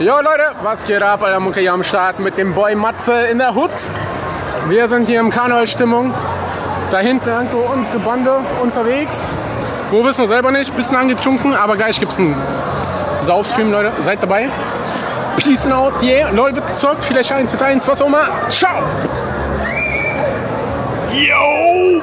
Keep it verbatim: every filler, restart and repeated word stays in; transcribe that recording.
Jo Leute, was geht ab? Euer Mucke am Start mit dem Boy Matze in der Hut. Wir sind hier im Karnevalstimmung. Da hinten hängt so unsere Bande unterwegs. Wo wissen wir selber nicht, bisschen angetrunken, aber gleich gibt's einen Saufstream, Leute. Seid dabei. Peace out, yeah. Leute, wird gezockt, vielleicht eins, eins, was auch immer. Ciao! Yo!